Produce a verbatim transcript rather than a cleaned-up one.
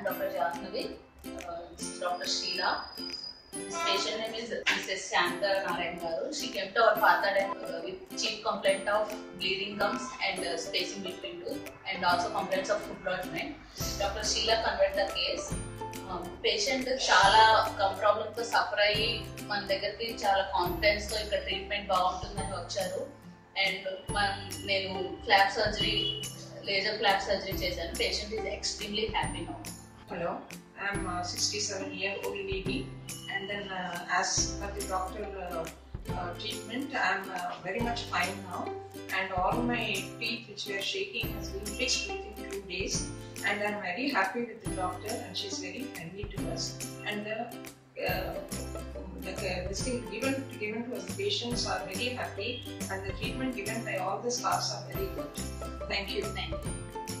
and Doctor Jarnavi, uh, Doctor Sheela. His patient name is Missus Sankar Narendra. She came to our father uh, with chief complaint of bleeding gums and uh, spacing between tooth, and also complaints of food rotment. Doctor Sheela conveyed the case. Um, patient చాలా gum problem తో suffer అయ్యి మన దగ్గరికి చాలా కాన్ఫిడెన్స్ తో ఇక్కడ ట్రీట్మెంట్ బాగుంటుందని వచ్చారు. అండ్ నేను flap surgery laser flap surgery చేశాను. Patient is extremely happy now. Hello, I'm sixty seven year old lady and then as per the doctor treatment I'm very much fine now and all my teeth which were shaking has been fixed within two days. And I'm very happy with the doctor, and she's very friendly to us. And the uh, the uh, this thing given given to us, the patients are very happy, and the treatment given by all the staffs are very good. Thank you. Thank you.